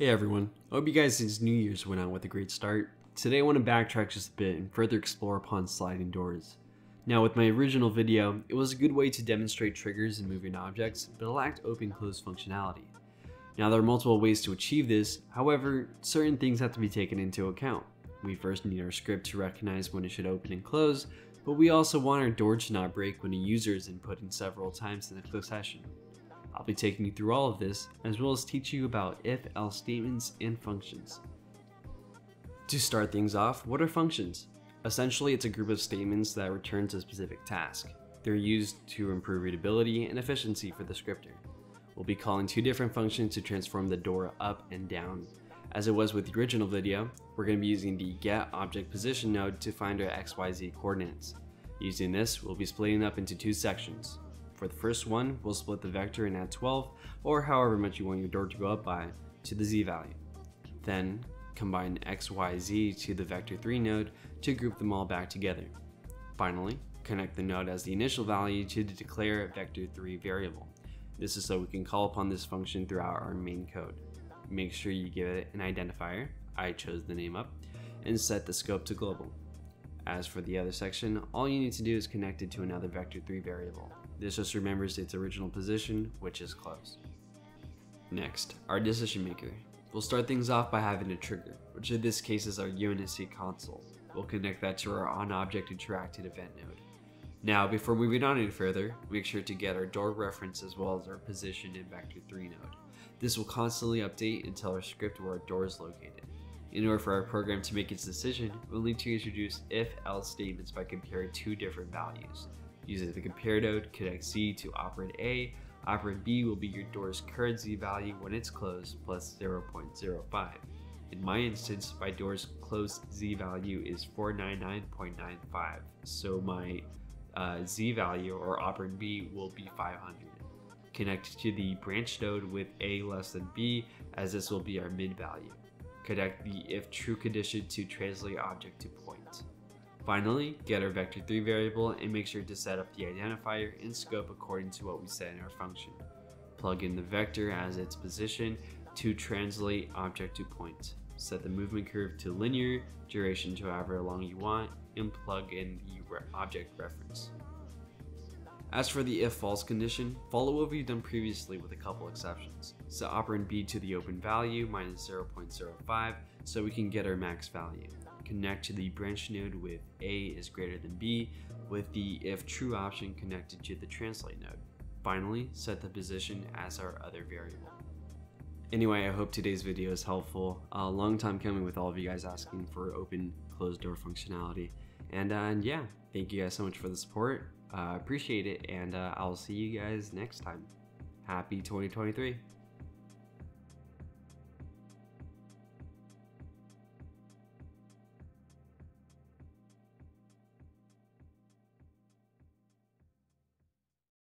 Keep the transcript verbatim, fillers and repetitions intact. Hey everyone, I hope you guys' New Year's went out with a great start. Today I want to backtrack just a bit and further explore upon sliding doors. Now with my original video, it was a good way to demonstrate triggers and moving objects, but it lacked open-close functionality. Now there are multiple ways to achieve this, however, certain things have to be taken into account. We first need our script to recognize when it should open and close, but we also want our door to not break when a user is inputting several times in the session. I'll be taking you through all of this, as well as teach you about if-else statements and functions. To start things off, what are functions? Essentially, it's a group of statements that returns a specific task. They're used to improve readability and efficiency for the scripter. We'll be calling two different functions to transform the door up and down. As it was with the original video, we're going to be using the getObjectPosition node to find our X Y Z coordinates. Using this, we'll be splitting up into two sections. For the first one, we'll split the vector and add twelve, or however much you want your door to go up by, to the z value. Then, combine X Y Z to the vector three node to group them all back together. Finally, connect the node as the initial value to the declare vector three variable. This is so we can call upon this function throughout our main code. Make sure you give it an identifier, I chose the name up, and set the scope to global. As for the other section, all you need to do is connect it to another vector three variable. This just remembers its original position, which is closed. Next, our decision maker. We'll start things off by having a trigger, which in this case is our U N S C console. We'll connect that to our on-object interacted event node. Now, before moving on any further, make sure to get our door reference as well as our position in vector three node. This will constantly update and tell our script where our door is located. In order for our program to make its decision, we'll need to introduce if-else statements by comparing two different values. Using the compare node, connect z to operand a. Operand b will be your door's current z value when it's closed plus zero point zero five. In my instance, my door's closed z value is four hundred ninety-nine point nine five, so my uh, z value or operand b will be five hundred. Connect to the branch node with a less than b, as this will be our mid value. Connect the if true condition to translate object to point. Finally, get our vector three variable and make sure to set up the identifier and scope according to what we set in our function. Plug in the vector as its position to translate object to point. Set the movement curve to linear, duration to however long you want, and plug in the re- object reference. As for the if-false condition, follow what we've done previously with a couple exceptions. Set operand b to the open value minus zero point zero five so we can get our max value. Connect to the branch node with a is greater than b, with the if true option connected to the translate node. Finally, set the position as our other variable. Anyway, I hope today's video is helpful. A uh, long time coming with all of you guys asking for open closed door functionality. And, uh, and yeah, thank you guys so much for the support. I uh, appreciate it, and uh, I'll see you guys next time. Happy twenty twenty-three.